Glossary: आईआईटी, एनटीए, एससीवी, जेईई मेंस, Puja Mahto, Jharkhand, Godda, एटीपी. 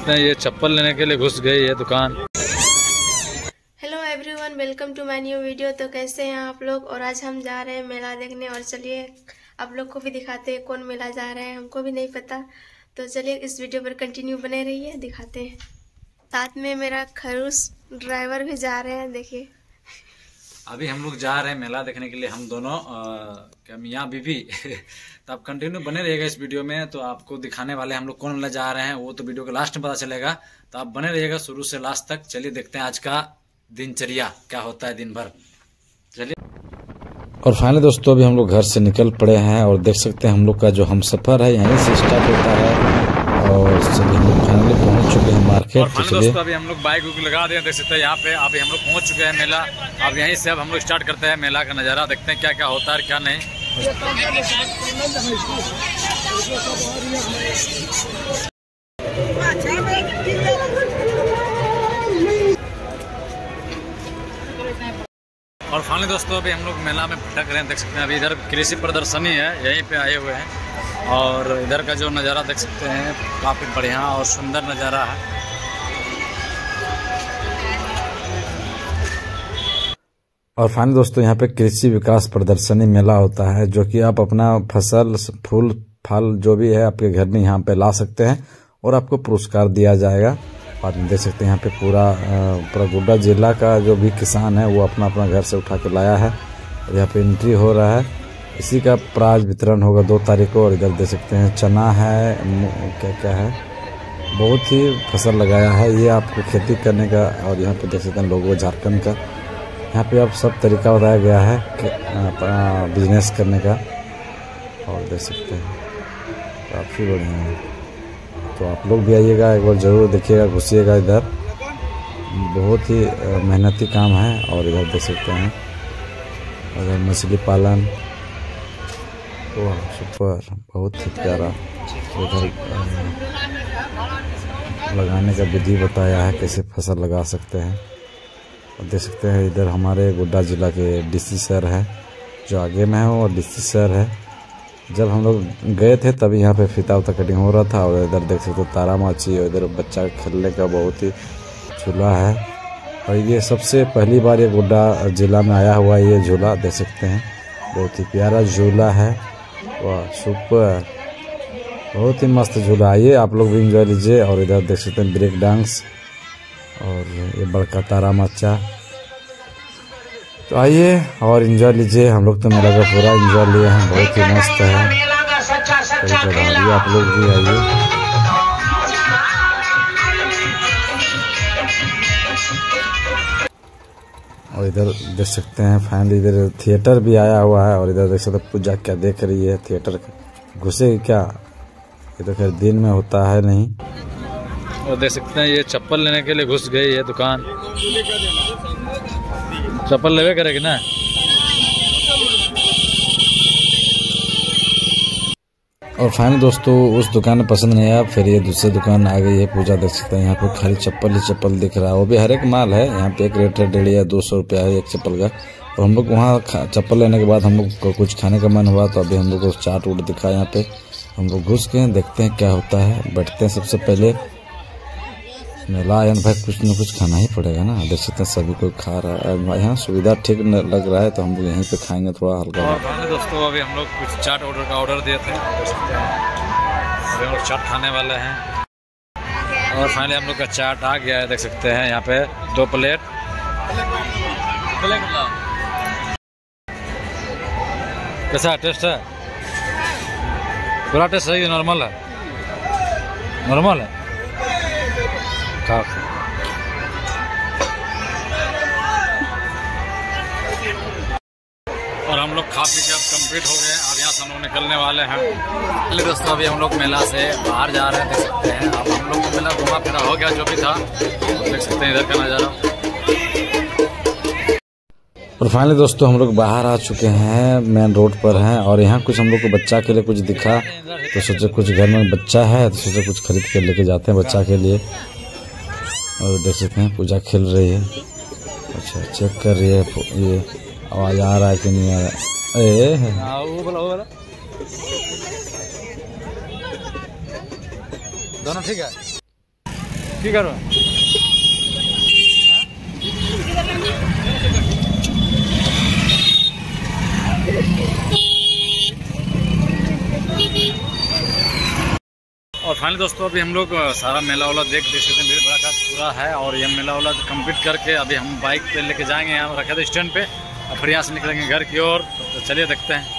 सकते हैं ये चप्पल लेने के लिए घुस गई है दुकान। Hello everyone, welcome to my new video. तो कैसे हैं आप लोग? और आज हम जा रहे हैं मेला देखने, और चलिए आप लोग को भी दिखाते हैं कौन मेला जा रहे हैं, हमको भी नहीं पता। तो चलिए इस वीडियो पर कंटिन्यू बने रहिए, दिखाते हैं। साथ में मेरा खरूस ड्राइवर भी जा रहे हैं। देखिए अभी हम लोग जा रहे हैं मेला देखने के लिए, हम दोनों मियाँ बीबी। तो आप कंटिन्यू बने रहिएगा इस वीडियो में, तो आपको दिखाने वाले हम लोग कौन मेला जा रहे हैं वो तो वीडियो के लास्ट में पता चलेगा। तो आप बने रहिएगा शुरू से लास्ट तक। चलिए देखते हैं आज का दिनचर्या क्या होता है दिन भर। चलिए, और फाइनली दोस्तों अभी हम लोग घर से निकल पड़े हैं, और देख सकते हैं हम लोग का जो हम सफर है यहीं से स्टार्ट होता है, और सभी हम लोग फाइनली पहुँच चुके हैं मार्केट। दोस्तों अभी हम लोग बाइक उइक लगा दें, देख सकते हैं यहाँ पे अभी हम लोग पहुँच चुके हैं मेला। अब यहीं से अब हम लोग स्टार्ट करते हैं मेला का नज़ारा, देखते हैं क्या क्या होता है और क्या नहीं। और फाइनली दोस्तों अभी हम लोग मेला में भटक रहे हैं, देख सकते हैं। अभी इधर कृषि प्रदर्शनी है, यहीं पे आए हुए हैं, और इधर का जो नज़ारा देख सकते हैं काफ़ी बढ़िया और सुंदर नज़ारा है। और फाइनली दोस्तों यहाँ पे कृषि विकास प्रदर्शनी मेला होता है, जो कि आप अपना फसल फूल फल जो भी है आपके घर में यहाँ पे ला सकते हैं, और आपको पुरस्कार दिया जाएगा। और देख सकते हैं यहाँ पे पूरा गोड्डा जिला का जो भी किसान है वो अपना अपना घर से उठा के लाया है, और यहाँ पे एंट्री हो रहा है। इसी का प्राइज वितरण होगा 2 तारीख को। और इधर देख सकते हैं चना है, क्या क्या है, बहुत ही फसल लगाया है ये आपको खेती करने का। और यहाँ पर देख सकते हैं लोगों झारखंड का यहाँ पे आप सब तरीका बताया गया है अपना बिजनेस करने का, और देख सकते हैं काफ़ी बढ़िया है। तो आप लोग भी आइएगा, एक बार ज़रूर देखिएगा, घुसिएगा इधर, बहुत ही मेहनती काम है। और इधर देख सकते हैं इधर मछली पालन, तो सुपर, बहुत ही प्यारा। इधर लगाने का विधि बताया है कैसे फसल लगा सकते हैं। देख सकते हैं इधर हमारे गोड्डा जिला के डीसी सर है, जो आगे में है वो डीसी सर है। जब हम लोग गए थे तभी यहाँ पे फीता उता कटिंग हो रहा था। और इधर देख सकते हैं तारा माची, और इधर बच्चा खेलने का बहुत ही झूला है। और ये सबसे पहली बार ये गोड्डा जिला में आया हुआ ये झूला, देख सकते हैं बहुत ही प्यारा झूला है। वाह सुपर, बहुत ही मस्त झूला है ये, आप लोग भी इंजॉय लीजिए। और इधर देख सकते हैं ब्रेक डांस, और ये बड़का तारा मच्चा। तो आइए और इन्जॉय लीजिए। हम लोग तो मेला का पूरा इन्जॉय लिए हैं, बहुत ही मस्त है। तो आप लोग भी आइए। और इधर देख सकते हैं फाइनली इधर थिएटर भी आया हुआ है। और इधर देख सकते हैं पूजा क्या देख रही है, थिएटर घुसेगी क्या? ये तो खैर दिन में होता है नहीं। और देख सकते हैं ये चप्पल लेने के लिए घुस गई है दुकान। चप्पल लेवे करेगी ना। और फाइनली दोस्तों उस दुकान में पसंद नहीं आया, फिर ये दूसरी दुकान आ गई है पूजा। देख सकते हैं यहाँ पे खाली चप्पल ही चप्पल दिख रहा है, वो भी हर एक माल है। यहाँ पे एक रेट है 150 या 200 रुपया है एक चप्पल का। और हम लोग वहाँ चप्पल लेने के बाद हम लोग को कुछ खाने का मन हुआ, तो अभी हम लोग को चाट उट दिखा, यहाँ पे हम लोग घुस के देखते हैं क्या होता है। बैठते हैं सबसे पहले, मेला आया भाई कुछ ना कुछ खाना ही पड़ेगा ना। देख सकते हैं सभी कोई खा रहा है, यहाँ सुविधा ठीक लग रहा है, तो हम लोग यहीं पे खाएंगे थोड़ा हल्का। दोस्तों अभी हम लोग कुछ चाट ऑर्डर का ऑर्डर दिए थे, अभी हम लोग चाट खाने वाले हैं। और फाइनली हम लोग का चाट आ गया है, देख सकते हैं यहाँ पे 2 प्लेट। कैसा टेस्ट है? पूरा टेस्ट सही है, नॉर्मल है, नॉर्मल है। और हम लोग खा पी के अब कंप्लीट हो गए, अब यहाँ से हम लोग निकलने वाले हैं। पहले दोस्तों अभी हम लोग मेला से बाहर जा रहे हैं, देख सकते हैं। अब हम लोग मेला घुमा फिरा हो गया जो भी था, देख सकते हैं इधर का नज़ारा। और फाइनली दोस्तों हम लोग बाहर आ चुके हैं, मेन रोड पर हैं। और यहाँ कुछ हम लोग को बच्चा के लिए कुछ दिखा, तो सोचे कुछ घर में बच्चा है तो सोचे कुछ खरीद कर लेके जाते हैं बच्चा के लिए। और देख सकते हैं पूजा खेल रही है, अच्छा चेक कर रही है ये आवाज़ आ रहा है कि नहीं आ रहा है। दोनों ठीक है। কি করো और फाइनली दोस्तों अभी हम लोग सारा मेला वाला देख सकते हैं, भीड़ भड़का पूरा है और ये मेला वाला कंप्लीट करके अभी हम बाइक पे लेके जाएंगे, यहाँ रखे थे स्टैंड पे और फिर यहाँ से निकलेंगे घर की ओर। तो चलिए देखते हैं।